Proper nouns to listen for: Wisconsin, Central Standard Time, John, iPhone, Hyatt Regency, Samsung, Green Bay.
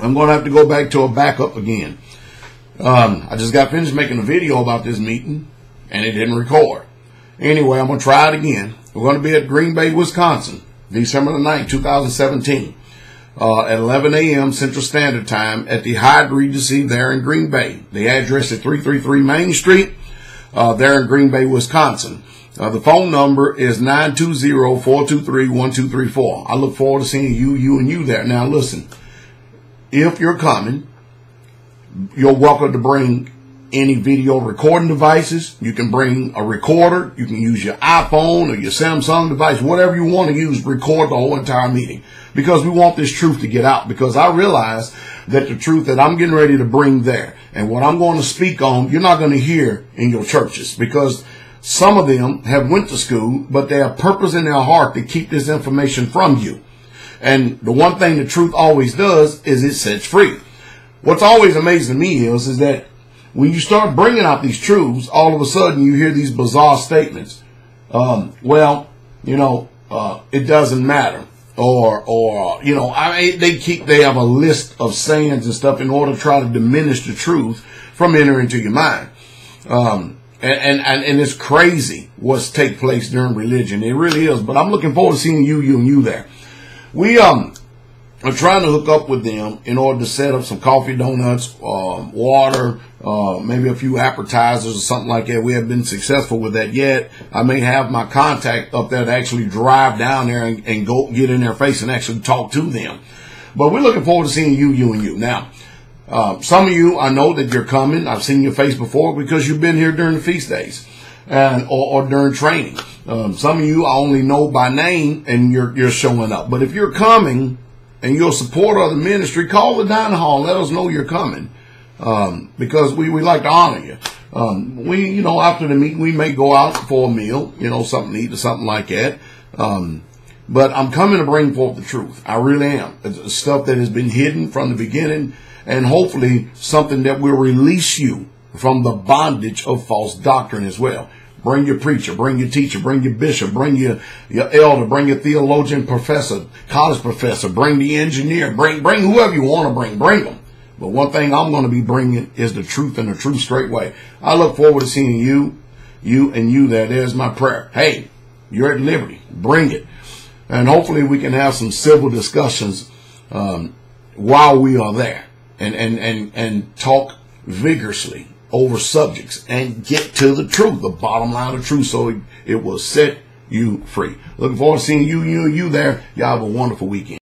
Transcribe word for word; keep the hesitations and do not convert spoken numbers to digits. I'm going to have to go back to a backup again. Um, I just got finished making a video about this meeting, and it didn't record. Anyway, I'm going to try it again. We're going to be at Green Bay, Wisconsin, December the ninth, two thousand seventeen, uh, at eleven a m Central Standard Time at the Hyatt Regency there in Green Bay. The address is three thirty-three Main Street uh, there in Green Bay, Wisconsin. Uh, the phone number is nine two zero, four two three, one two three four. I look forward to seeing you, you, and you there. Now, listen, if you're coming, you're welcome to bring any video recording devices. You can bring a recorder. You can use your iPhone or your Samsung device, whatever you want to use, record the whole entire meeting, because we want this truth to get out, because I realize that the truth that I'm getting ready to bring there and what I'm going to speak on, you're not going to hear in your churches, because some of them have went to school, but they have purpose in their heart to keep this information from you. And the one thing the truth always does is it sets free. What's always amazing to me is, is that when you start bringing out these truths, all of a sudden you hear these bizarre statements. Um, well, you know, uh, it doesn't matter. Or, or you know, I, they keep, they have a list of sayings and stuff in order to try to diminish the truth from entering into your mind. Um, and, and, and it's crazy what's take place during religion. It really is. But I'm looking forward to seeing you, you, and you there. We, um... I'm trying to hook up with them in order to set up some coffee, donuts, um, water, uh, maybe a few appetizers or something like that. We haven't been successful with that yet. I may have my contact up there to actually drive down there and, and go get in their face and actually talk to them. But we're looking forward to seeing you, you, and you. Now, uh, some of you, I know that you're coming. I've seen your face before because you've been here during the feast days and or, or during training. Um, some of you I only know by name and you're, you're showing up. But if you're coming and you're a supporter of the ministry, call the dining hall and let us know you're coming, um, because we, we like to honor you. Um, we, you know, after the meeting, we may go out for a meal, you know, something to eat or something like that. Um, but I'm coming to bring forth the truth. I really am. It's stuff that has been hidden from the beginning, and hopefully something that will release you from the bondage of false doctrine as well. Bring your preacher, bring your teacher, bring your bishop, bring your, your elder, bring your theologian professor, college professor, bring the engineer, bring bring whoever you want to bring, bring them. But one thing I'm going to be bringing is the truth, and the truth straight way. I look forward to seeing you, you, and you there. There's my prayer. Hey, you're at liberty. Bring it. And hopefully we can have some civil discussions um, while we are there and, and, and, and talk vigorously over subjects and get to the truth, the bottom line of truth, so it, it will set you free. Looking forward to seeing you, you, you there. Y'all have a wonderful weekend.